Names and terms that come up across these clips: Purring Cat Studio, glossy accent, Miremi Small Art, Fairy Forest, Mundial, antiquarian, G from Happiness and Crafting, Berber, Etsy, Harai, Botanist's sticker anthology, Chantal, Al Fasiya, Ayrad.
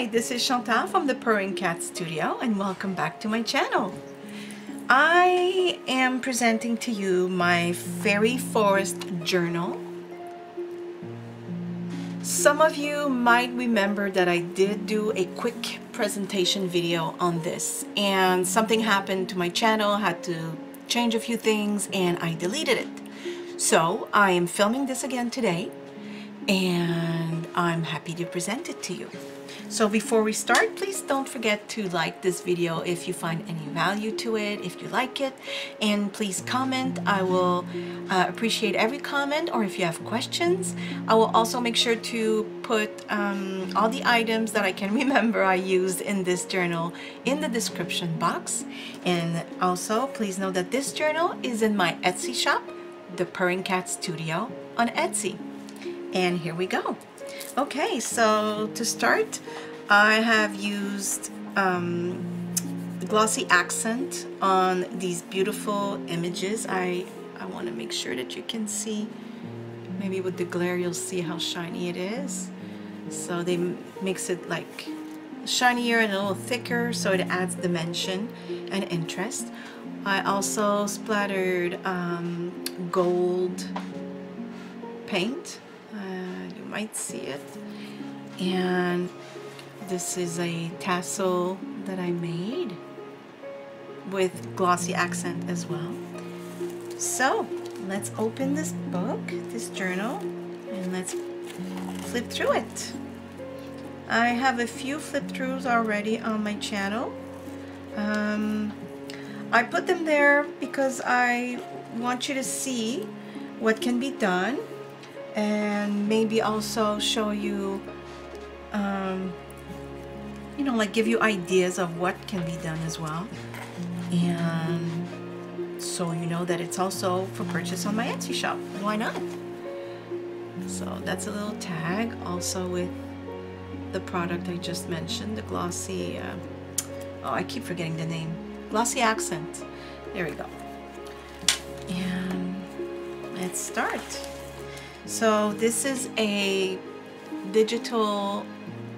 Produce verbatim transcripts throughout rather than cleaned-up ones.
Hi, this is Chantal from the Purring Cat Studio and welcome back to my channel. I am presenting to you my Fairy Forest journal. Some of you might remember that I did do a quick presentation video on this and something happened to my channel, had to change a few things and I deleted it. So I am filming this again today and I'm happy to present it to you. So before we start, please don't forget to like this video if you find any value to it, if you like it, and please comment. I will uh, appreciate every comment, or if you have questions. I will also make sure to put um, all the items that I can remember I used in this journal in the description box. And also, please know that this journal is in my Etsy shop, The Purring Cat Studio on Etsy. And here we go. Okay, so to start, I have used um, glossy accent on these beautiful images. I, I want to make sure that you can see, maybe with the glare you'll see how shiny it is. So they makes it like shinier and a little thicker, so it adds dimension and interest. I also splattered um, gold paint. Might see it, and this is a tassel that I made with glossy accent as well. So let's open this book, this journal, and let's flip through it. I have a few flip throughs already on my channel. um, I put them there because I want you to see what can be done and maybe also show you, um, you know, like give you ideas of what can be done as well. And so you know that it's also for purchase on my Etsy shop. Why not? So that's a little tag also with the product I just mentioned, the glossy, uh, oh, I keep forgetting the name, glossy accent. There we go. And let's start. So this is a digital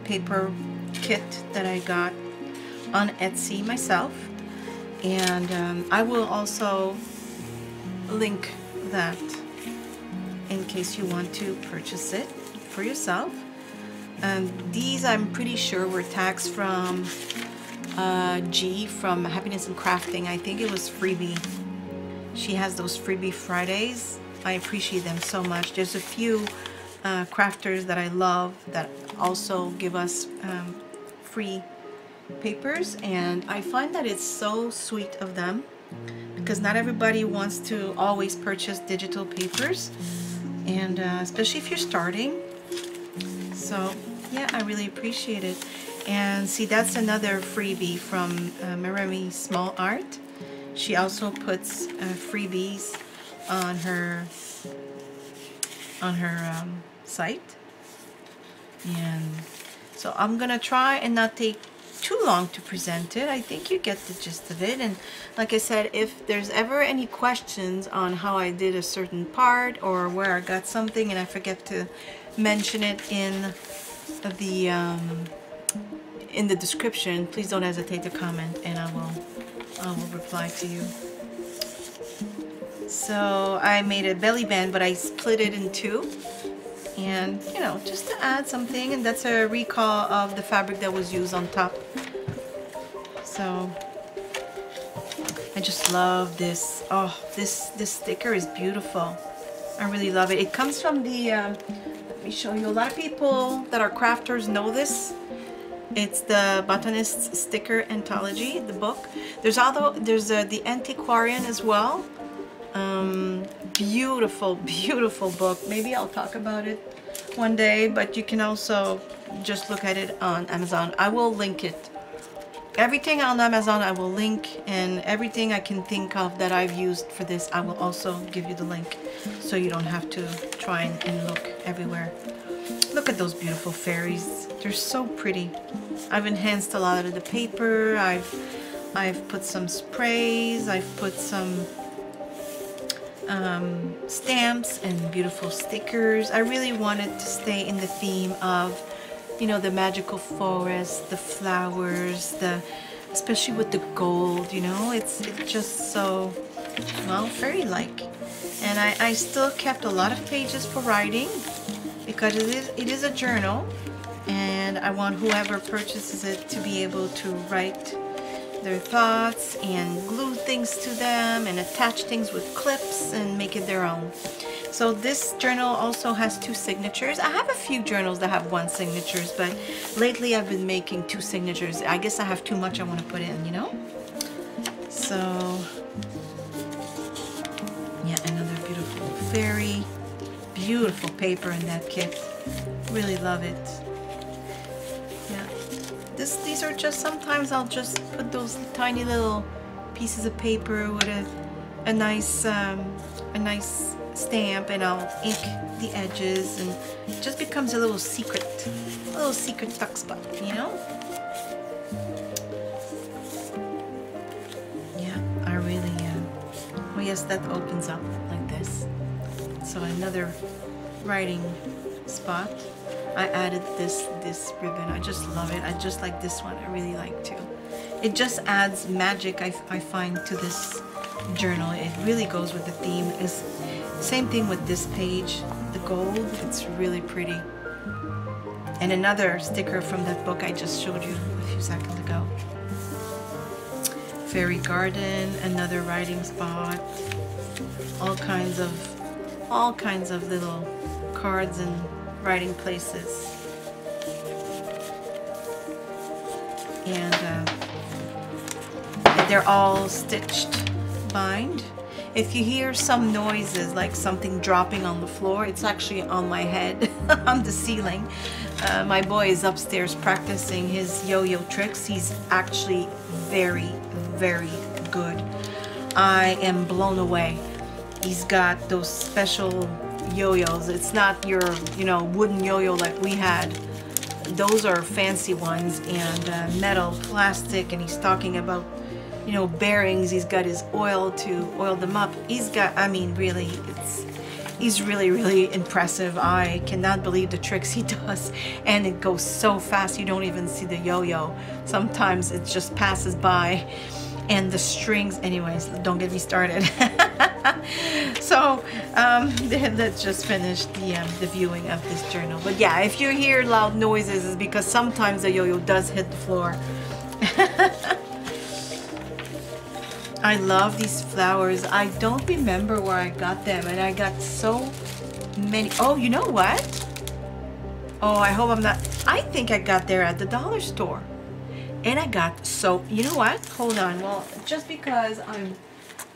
paper kit that I got on Etsy myself, and um, I will also link that in case you want to purchase it for yourself. Um, these I'm pretty sure were tags from uh, G from Happiness and Crafting. I think it was freebie. She has those freebie Fridays. I appreciate them so much. There's a few uh, crafters that I love that also give us um, free papers, and I find that it's so sweet of them because not everybody wants to always purchase digital papers, and uh, especially if you're starting. So yeah, I really appreciate it. And see, that's another freebie from uh, Miremi Small Art. She also puts uh, freebies on her on her um, site, and so I'm gonna try and not take too long to present it. I think you get the gist of it, and like I said, if there's ever any questions on how I did a certain part or where I got something and I forget to mention it in the um, in the description, please don't hesitate to comment and I will I will reply to you. So I made a belly band, but I split it in two, and you know, just to add something. And that's a recall of the fabric that was used on top. So I just love this. Oh, this this sticker is beautiful. I really love it. It comes from the um, let me show you. A lot of people that are crafters know this. It's the Botanist's Sticker Anthology, the book. There's also there's uh, the Antiquarian as well. Um, beautiful, beautiful book. Maybe I'll talk about it one day, but you can also just look at it on Amazon. I will link it. Everything on Amazon I will link, and everything I can think of that I've used for this, I will also give you the link so you don't have to try and, and look everywhere. Look at those beautiful fairies. They're so pretty. I've enhanced a lot of the paper. I've, I've put some sprays. I've put some Um, stamps and beautiful stickers. I really wanted to stay in the theme of, you know, the magical forest, the flowers, the, especially with the gold, you know, it's, it's just so, well, fairy-like. And I, I still kept a lot of pages for writing because it is, it is a journal, and I want whoever purchases it to be able to write their thoughts and glue things to them and attach things with clips and make it their own. So this journal also has two signatures. I have a few journals that have one signatures, but lately I've been making two signatures. I guess I have too much I want to put in, you know? So, yeah, another beautiful fairy. Beautiful paper in that kit. Really love it. Yeah. This, these are just, sometimes I'll just put those tiny little pieces of paper with a, a nice, um, a nice, stamp, and I'll ink the edges, and it just becomes a little secret, a little secret tuck spot, you know? Yeah, I really am. Uh, oh yes, that opens up like this. So another writing spot. I added this, this ribbon. I just love it. I just like this one. I really like too. It just adds magic, I, I find, to this journal. It really goes with the theme. It's, same thing with this page, the gold, it's really pretty. And another sticker from that book I just showed you a few seconds ago. Fairy garden, another writing spot, all kinds of, all kinds of little cards and writing places. And uh, they're all stitched bind. If you hear some noises, like something dropping on the floor, it's actually on my head, on the ceiling. Uh, my boy is upstairs practicing his yo-yo tricks. He's actually very, very good. I am blown away. He's got those special yo-yos. It's not your, you know, wooden yo-yo like we had. Those are fancy ones, and uh, metal, plastic, and he's talking about, you know, bearings. He's got his oil to oil them up. He's got, I mean, really, it's, he's really, really impressive. I cannot believe the tricks he does. And it goes so fast, you don't even see the yo-yo. Sometimes it just passes by. And the strings, anyways, don't get me started. So, um, let's just finish the, um, the viewing of this journal. But yeah, if you hear loud noises, it's because sometimes the yo-yo does hit the floor. I love these flowers. I don't remember where I got them, and I got so many. Oh, you know what? Oh, I hope I'm not. I think I got there at the dollar store, and I got so. You know what? Hold on. Well, just because I'm,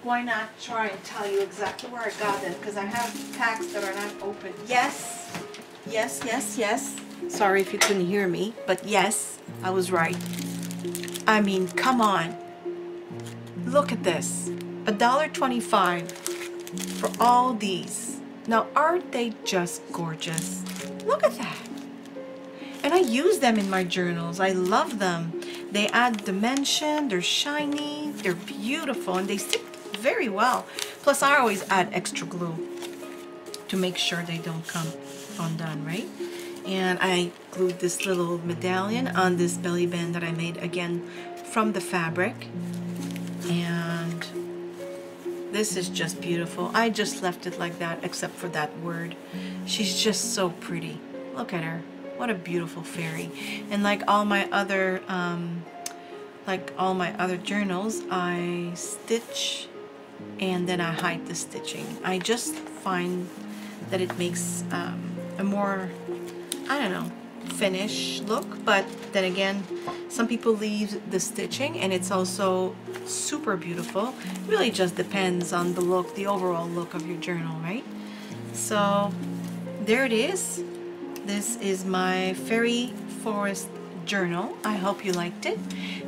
why not try and tell you exactly where I got them? Because I have packs that are not open. Yes, yes, yes, yes. Sorry if you couldn't hear me, but yes, I was right. I mean, come on. Look at this, a dollar twenty-five for all these. Now, aren't they just gorgeous? Look at that. And I use them in my journals. I love them. They add dimension, they're shiny, they're beautiful, and they stick very well. Plus, I always add extra glue to make sure they don't come undone, right? And I glued this little medallion on this belly band that I made, again, from the fabric. And this is just beautiful. I just left it like that, except for that word. She's just so pretty. Look at her. What a beautiful fairy. And like all my other, um, like all my other journals, I stitch and then I hide the stitching. I just find that it makes um, a more, I don't know, finish look. But then again, some people leave the stitching, and it's also super beautiful. It really just depends on the look, the overall look of your journal, right? So there it is. This is my Fairy Forest journal. I hope you liked it.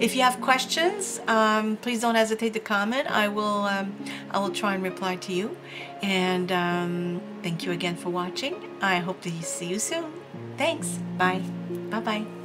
If you have questions, um, please don't hesitate to comment. I will um, I will try and reply to you. And um, thank you again for watching. I hope to see you soon. Thanks. Bye. Bye-bye.